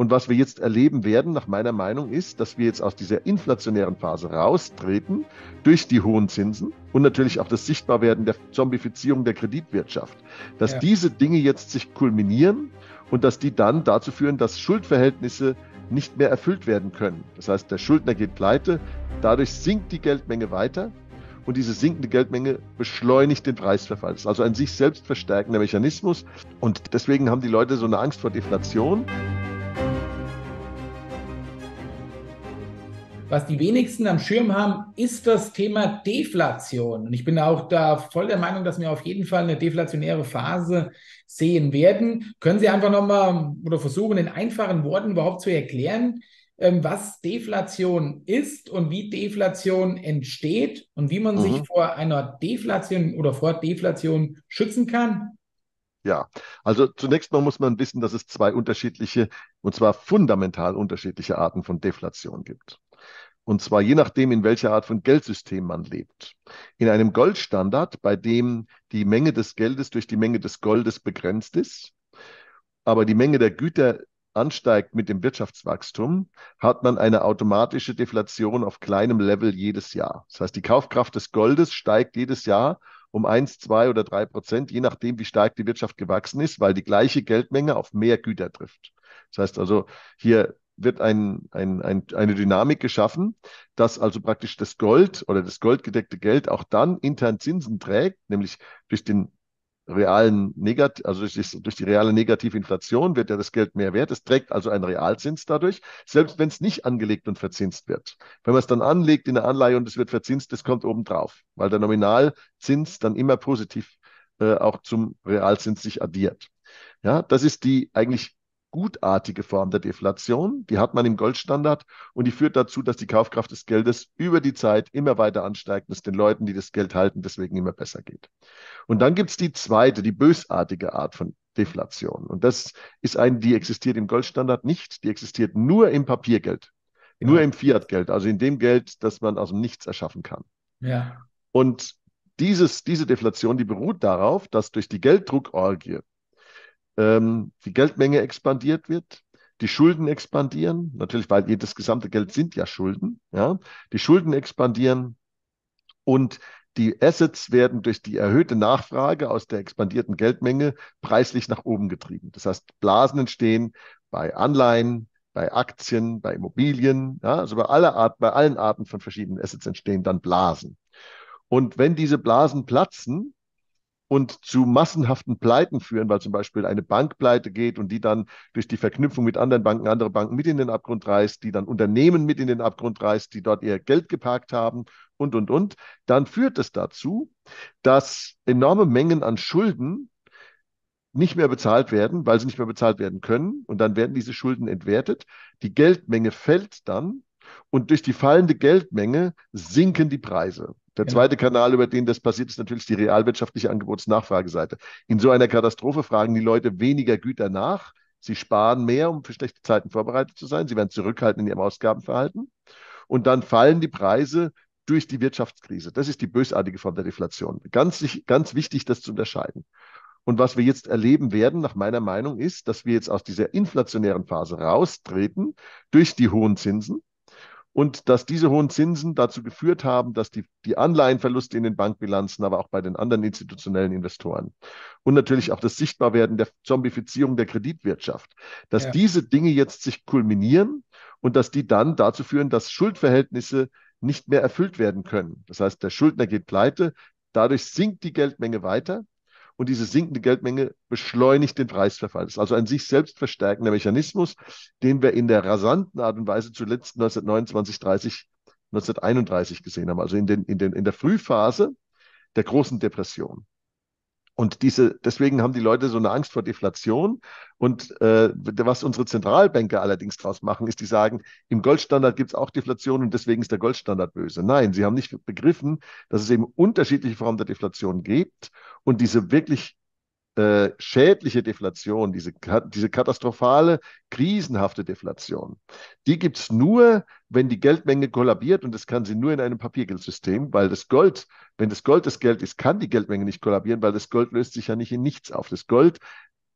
Und was wir jetzt erleben werden, nach meiner Meinung, ist, dass wir jetzt aus dieser inflationären Phase raustreten durch die hohen Zinsen und natürlich auch das Sichtbarwerden der Zombifizierung der Kreditwirtschaft. Dass diese Dinge jetzt sich kulminieren und dass die dann dazu führen, dass Schuldverhältnisse nicht mehr erfüllt werden können. Das heißt, der Schuldner geht pleite, dadurch sinkt die Geldmenge weiter. Und diese sinkende Geldmenge beschleunigt den Preisverfall. Das ist also ein sich selbst verstärkender Mechanismus. Und deswegen haben die Leute so eine Angst vor Deflation. Was die wenigsten am Schirm haben, ist das Thema Deflation. Und ich bin auch da voll der Meinung, dass wir auf jeden Fall eine deflationäre Phase sehen werden. Können Sie einfach nochmal oder versuchen, in einfachen Worten überhaupt zu erklären, was Deflation ist und wie Deflation entsteht und wie man sich vor einer Deflation oder vor Deflation schützen kann? Ja, also zunächst mal muss man wissen, dass es zwei unterschiedliche, und zwar fundamental unterschiedliche Arten von Deflation gibt. Und zwar je nachdem, in welcher Art von Geldsystem man lebt. In einem Goldstandard, bei dem die Menge des Geldes durch die Menge des Goldes begrenzt ist, aber die Menge der Güter ansteigt mit dem Wirtschaftswachstum, hat man eine automatische Deflation auf kleinem Level jedes Jahr. Das heißt, die Kaufkraft des Goldes steigt jedes Jahr um 1, 2 oder 3%, je nachdem, wie stark die Wirtschaft gewachsen ist, weil die gleiche Geldmenge auf mehr Güter trifft. Das heißt also, hier wird eine Dynamik geschaffen, dass also praktisch das Gold oder das goldgedeckte Geld auch dann intern Zinsen trägt, nämlich durch den realen Negativ, also durch die reale Negativinflation wird ja das Geld mehr wert. Es trägt also einen Realzins dadurch, selbst wenn es nicht angelegt und verzinst wird. Wenn man es dann anlegt in eine Anleihe und es wird verzinst, das kommt obendrauf, weil der Nominalzins dann immer positiv auch zum Realzins sich addiert. Ja, das ist die eigentlich gutartige Form der Deflation, die hat man im Goldstandard und die führt dazu, dass die Kaufkraft des Geldes über die Zeit immer weiter ansteigt und es den Leuten, die das Geld halten, deswegen immer besser geht. Und dann gibt es die zweite, die bösartige Art von Deflation und das ist eine, die existiert im Goldstandard nicht, die existiert nur im Papiergeld, nur im Fiatgeld, also in dem Geld, das man aus dem Nichts erschaffen kann. Ja. Und diese Deflation, die beruht darauf, dass durch die Gelddruckorgie die Geldmenge expandiert wird, die Schulden expandieren, natürlich, weil das gesamte Geld sind ja Schulden, ja, die Schulden expandieren und die Assets werden durch die erhöhte Nachfrage aus der expandierten Geldmenge preislich nach oben getrieben. Das heißt, Blasen entstehen bei Anleihen, bei Aktien, bei Immobilien, ja, also bei allen Arten von verschiedenen Assets entstehen dann Blasen. Und wenn diese Blasen platzen und zu massenhaften Pleiten führen, weil zum Beispiel eine Bank pleite geht und die dann durch die Verknüpfung mit anderen Banken, andere Banken mit in den Abgrund reißt, die dann Unternehmen mit in den Abgrund reißt, die dort ihr Geld geparkt haben und. Dann führt es dazu, dass enorme Mengen an Schulden nicht mehr bezahlt werden, weil sie nicht mehr bezahlt werden können. Und dann werden diese Schulden entwertet. Die Geldmenge fällt dann und durch die fallende Geldmenge sinken die Preise. Der zweite Kanal, über den das passiert, ist natürlich die realwirtschaftliche Angebots-Nachfrageseite. In so einer Katastrophe fragen die Leute weniger Güter nach. Sie sparen mehr, um für schlechte Zeiten vorbereitet zu sein. Sie werden zurückhaltend in ihrem Ausgabenverhalten. Und dann fallen die Preise durch die Wirtschaftskrise. Das ist die bösartige Form der Deflation. Ganz wichtig, das zu unterscheiden. Und was wir jetzt erleben werden, nach meiner Meinung, ist, dass wir jetzt aus dieser inflationären Phase raustreten durch die hohen Zinsen. Und dass diese hohen Zinsen dazu geführt haben, dass die Anleihenverluste in den Bankbilanzen, aber auch bei den anderen institutionellen Investoren und natürlich auch das Sichtbarwerden der Zombifizierung der Kreditwirtschaft, dass diese Dinge jetzt sich kulminieren und dass die dann dazu führen, dass Schuldverhältnisse nicht mehr erfüllt werden können. Das heißt, der Schuldner geht pleite, dadurch sinkt die Geldmenge weiter. Und diese sinkende Geldmenge beschleunigt den Preisverfall. Das ist also ein sich selbst verstärkender Mechanismus, den wir in der rasanten Art und Weise zuletzt 1929, 30, 1931 gesehen haben. Also in der Frühphase der großen Depression. Und deswegen haben die Leute so eine Angst vor Deflation. Und was unsere Zentralbanker allerdings draus machen, ist, die sagen, im Goldstandard gibt es auch Deflation und deswegen ist der Goldstandard böse. Nein, sie haben nicht begriffen, dass es eben unterschiedliche Formen der Deflation gibt und diese wirklich schädliche Deflation, diese katastrophale, krisenhafte Deflation, die gibt es nur, wenn die Geldmenge kollabiert und das kann sie nur in einem Papiergeldsystem, weil das Gold, wenn das Gold das Geld ist, kann die Geldmenge nicht kollabieren, weil das Gold löst sich ja nicht in nichts auf. Das Gold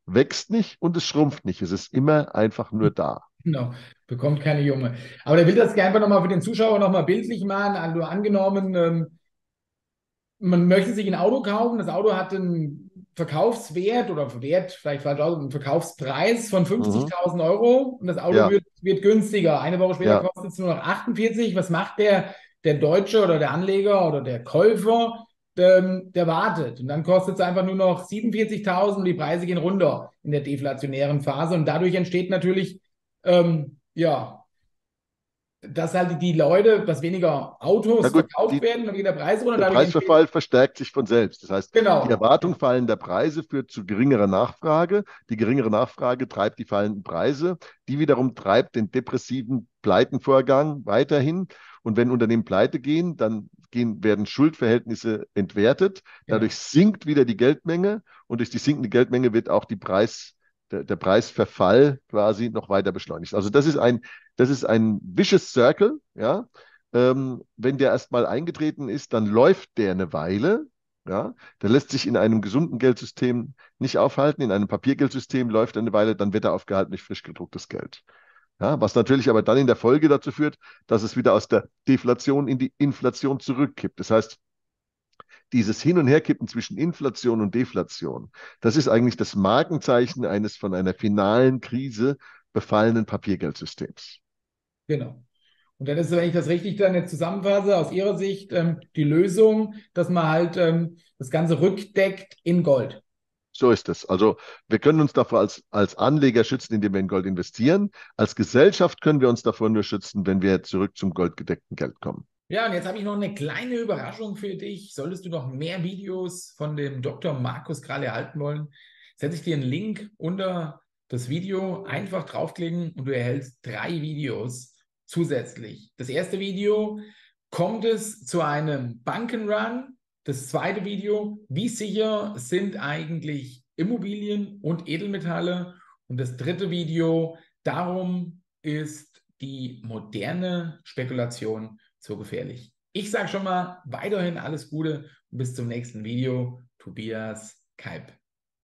wächst nicht und es schrumpft nicht. Es ist immer einfach nur da. Genau, bekommt keine Junge. Aber der will das gerne einfach nochmal für den Zuschauer nochmal bildlich machen. Also angenommen, man möchte sich ein Auto kaufen, das Auto hat einen Verkaufswert oder Wert, vielleicht falsch aus, einen Verkaufspreis von 50.000 Euro und das Auto wird günstiger. Eine Woche später kostet es nur noch 48. Was macht der Deutsche oder der Anleger oder der Käufer? Der wartet. Und dann kostet es einfach nur noch 47.000 und die Preise gehen runter in der deflationären Phase. Und dadurch entsteht natürlich, dass halt die Leute, dass weniger Autos verkauft werden, dann geht der Preis runter. Der Preisverfall verstärkt sich von selbst. Das heißt, die Erwartung fallender Preise führt zu geringerer Nachfrage. Die geringere Nachfrage treibt die fallenden Preise. Die wiederum treibt den depressiven Pleitenvorgang weiterhin. Und wenn Unternehmen pleite gehen, dann werden Schuldverhältnisse entwertet. Dadurch sinkt wieder die Geldmenge und durch die sinkende Geldmenge wird auch der Preisverfall quasi noch weiter beschleunigt. Also das ist ein vicious circle. Ja? Wenn der erstmal eingetreten ist, dann läuft der eine Weile. Ja? Der lässt sich in einem gesunden Geldsystem nicht aufhalten. In einem Papiergeldsystem läuft er eine Weile, dann wird er aufgehalten durch frisch gedrucktes Geld. Ja, was natürlich aber dann in der Folge dazu führt, dass es wieder aus der Deflation in die Inflation zurückkippt. Das heißt, dieses Hin- und Herkippen zwischen Inflation und Deflation, das ist eigentlich das Markenzeichen eines von einer finalen Krise befallenen Papiergeldsystems. Genau. Und dann ist, wenn ich das richtig dann jetzt zusammenfasse, aus Ihrer Sicht die Lösung, dass man halt das Ganze rückdeckt in Gold. So ist es. Also wir können uns davor als Anleger schützen, indem wir in Gold investieren. Als Gesellschaft können wir uns davor nur schützen, wenn wir zurück zum goldgedeckten Geld kommen. Ja, und jetzt habe ich noch eine kleine Überraschung für dich. Solltest du noch mehr Videos von dem Dr. Markus Krall erhalten wollen, setze ich dir einen Link unter das Video. Einfach draufklicken und du erhältst 3 Videos zusätzlich. Das erste Video, kommt es zu einem Bankenrun? Das zweite Video, wie sicher sind eigentlich Immobilien und Edelmetalle? Und das dritte Video, darum ist die moderne Spekulation so gefährlich. Ich sage schon mal weiterhin alles Gute und bis zum nächsten Video. Tobias Kaib.